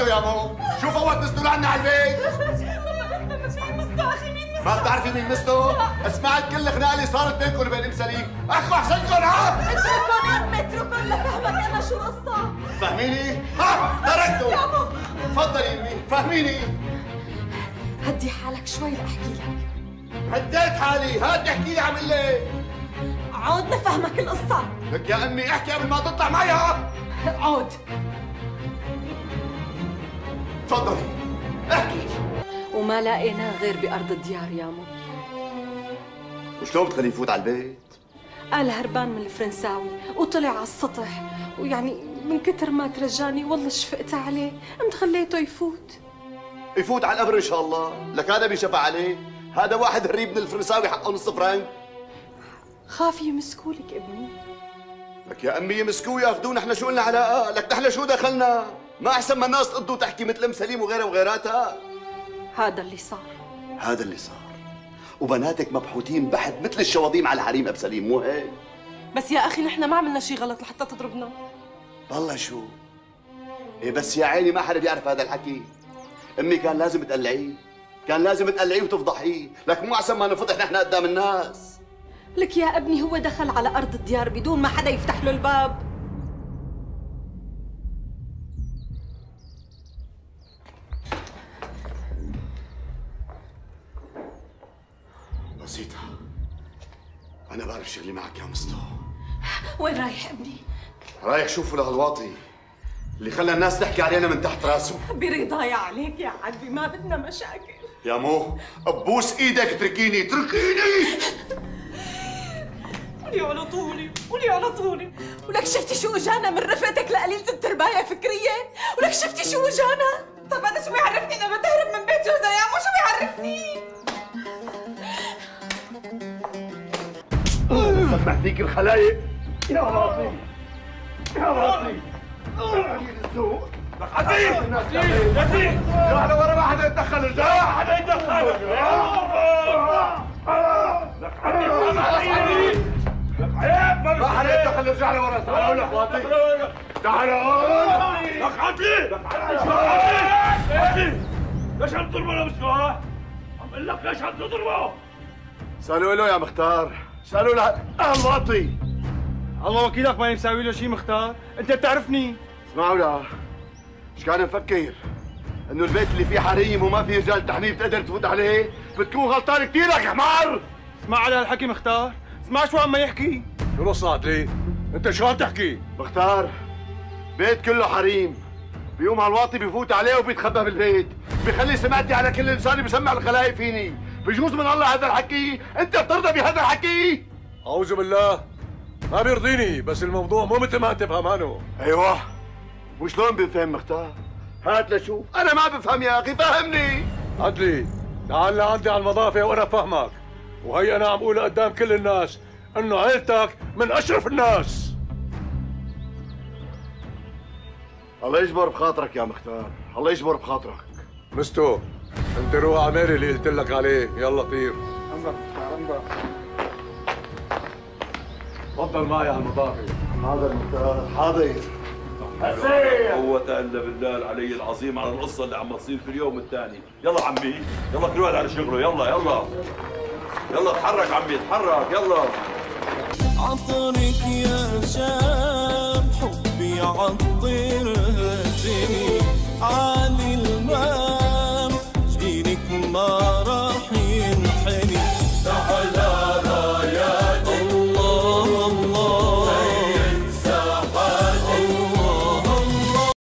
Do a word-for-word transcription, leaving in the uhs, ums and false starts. عملته يا مو؟ شو فوت مسطول عنا على البيت؟ ما بتعرفي مين مسطو؟ سمعت كل الخناقه اللي صارت بينكم وبين سليم، اخو احسنكم ها؟ اتركهم عمي اتركهم لفهمك انا شو القصه. فهميني؟ ها تركته. يا مو تفضلي امي، فهميني. هدي حالك شوي لاحكي لك. هديت حالي، هات احكي لي عم قلي. عود لفهمك القصه. لك يا امي احكي قبل ما تطلع معي ها؟ عود. تفضلي احكي. وما لقيناه غير بارض الديار يا مو. وشلون بتخليه يفوت على البيت؟ قال هربان من الفرنساوي وطلع على السطح، ويعني من كتر ما ترجاني والله شفقت عليه، قمت خليته يفوت. يفوت على القبر ان شاء الله، لك هذا بيشفع عليه، هذا واحد هريب من الفرنساوي حقه نص فرنك. خاف يمسكولك ابني. لك يا امي يمسكوه ياخذوه، نحن شو لنا علاقه؟ لك نحن شو دخلنا؟ ما احسن ما الناس تقضوا تحكي مثل ام سليم وغيرها وغيراتها. هذا اللي صار هذا اللي صار وبناتك مبحوتين بحث مثل الشواضيم على حريم اب سليم، مو هيك؟ بس يا اخي نحن ما عملنا شي غلط لحتى تضربنا. والله شو؟ ايه بس يا عيني ما حدا بيعرف هذا الحكي. امي كان لازم تقلعيه، كان لازم تقلعيه وتفضحيه، لك مو احسن ما نفضح نحن قدام الناس. لك يا ابني هو دخل على ارض الديار بدون ما حدا يفتح له الباب. بسيطة، أنا بعرف شغلي معك يا مسطو. وين رايح ابني؟ رايح شوفوا لهالواطي اللي خلى الناس تحكي علينا من تحت راسه. برضاي عليك يا عدي، ما بدنا مشاكل. يا مو ببوس ايدك اتركيني اتركيني. ولي على طولي ولي على طولي. ولك شفتي شو اجانا من رفقتك لقليلة الترباية فكرية؟ ولك شفتي شو اجانا؟ طب هذا شو بيعرفني لما تهرب من بيت جوزها يا مو؟ شو بيعرفني؟ سمح فيك الخلايق يا واطي يا واطي قليل الذوق. لك عزيز عزيز عزيز رجع لورا، ما حدا يتدخل، رجع ما حدا يتدخل. لك عزيز ما حدا يتدخل، رجع لورا. تعال لك واطي تعال. لك عزيز لك عزيز ليش عم تضربه يا مسكو؟ عم اقول لك ليش عم تضربه؟ سألوا له يا مختار، سألوا له. أهل واطي الله وكيلك ماني مساوي له شيء. مختار أنت بتعرفني. اسمعوا له، مش كان مفكر إنه البيت اللي فيه حريم وما فيه رجال تحريم بتقدر تفوت عليه؟ بتكون غلطان كثير لك يا حمار. اسمع على هالحكي مختار، اسمع شو عم يحكي. شو رصعت لي؟ أنت شو عم تحكي؟ مختار بيت كله حريم، بيقوم على الواطي بيفوت عليه وبيتخبى بالبيت، بيخلي سمعتي على كل لساني، بسمع الخلايق فيني. بجوز من الله هذا الحكي؟ انت بترضى بهذا الحكي؟ اعوذ بالله ما بيرضيني، بس الموضوع مو مثل ما انت فهمانه. ايوه وشلون بفهم مختار؟ هات لشوف، انا ما بفهم يا اخي فهمني. عدلي تعال لعندي على المضافه وانا بفهمك، وهي انا عم اقول قدام كل الناس انه عيلتك من اشرف الناس. الله يجبر بخاطرك يا مختار، الله يجبر بخاطرك. مستو انت روح عمالي اللي قلت لك عليه، يلا طير. عمبر عمبر تفضل معي على المضافه. حاضر مختار حاضر. حسين قوة الا بالله العلي العظيم على القصه اللي عم تصير في اليوم الثاني. يلا عمي يلا كل واحد على شغله. يلا يلا يلا اتحرك عمي اتحرك يلا. عطرك يا شام حبي عطر الدنيا